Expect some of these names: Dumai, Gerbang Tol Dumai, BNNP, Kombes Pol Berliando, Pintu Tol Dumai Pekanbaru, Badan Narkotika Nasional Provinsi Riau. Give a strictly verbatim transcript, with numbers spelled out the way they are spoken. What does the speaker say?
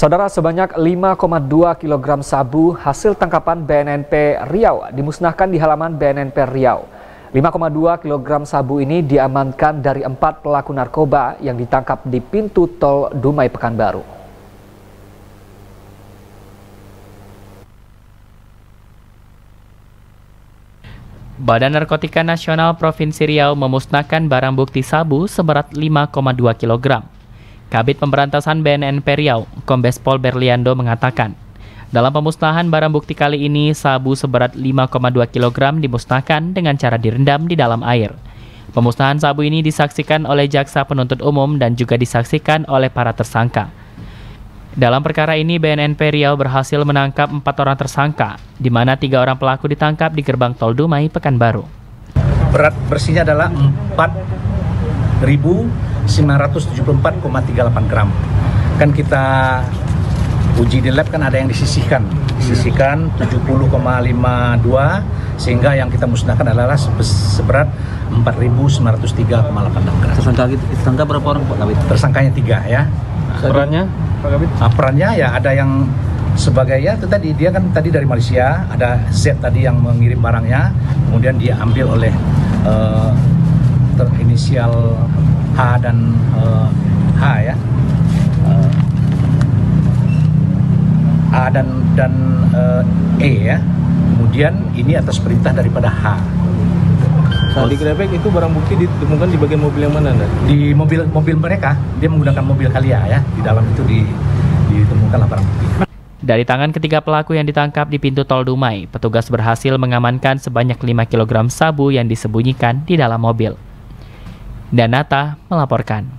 Saudara, sebanyak lima koma dua kilogram sabu hasil tangkapan B N N P Riau dimusnahkan di halaman B N N P Riau. lima koma dua kilogram sabu ini diamankan dari empat pelaku narkoba yang ditangkap di Pintu Tol Dumai Pekanbaru. Badan Narkotika Nasional Provinsi Riau memusnahkan barang bukti sabu seberat lima koma dua kilogram. Kabit Pemberantasan B N N P Riau, Kombes Pol Berliando mengatakan, dalam pemusnahan barang bukti kali ini, sabu seberat lima koma dua kilogram dimusnahkan dengan cara direndam di dalam air. Pemusnahan sabu ini disaksikan oleh jaksa penuntut umum dan juga disaksikan oleh para tersangka. Dalam perkara ini, B N N P Riau berhasil menangkap empat orang tersangka, di mana tiga orang pelaku ditangkap di Gerbang Tol Dumai, Pekanbaru. Berat bersihnya adalah empat ribu sembilan ratus tujuh puluh empat koma tiga delapan gram. Kan kita uji di lab, kan ada yang disisihkan. Disisihkan tujuh puluh koma lima dua, sehingga yang kita musnahkan adalah seberat empat ribu sembilan ratus tiga koma delapan enam gram. Tersangka, tersangka berapa orang, Pak Kabit? Tersangkanya tiga, ya. Perannya? Nah, perannya ya ada yang sebagai ya itu tadi, dia kan tadi dari Malaysia, ada Z tadi yang mengirim barangnya, kemudian dia ambil oleh uh, terinisial H dan uh, H ya uh, A dan dan uh, E ya, kemudian ini atas perintah daripada H. Saat digrebek itu barang bukti ditemukan di bagian mobil yang mana, Anda? Di mobil mobil mereka, dia menggunakan mobil Kalia ya, di dalam itu di, ditemukanlah barang bukti. Dari tangan ketiga pelaku yang ditangkap di Pintu Tol Dumai, petugas berhasil mengamankan sebanyak lima kilogram sabu yang disembunyikan di dalam mobil. Danata melaporkan.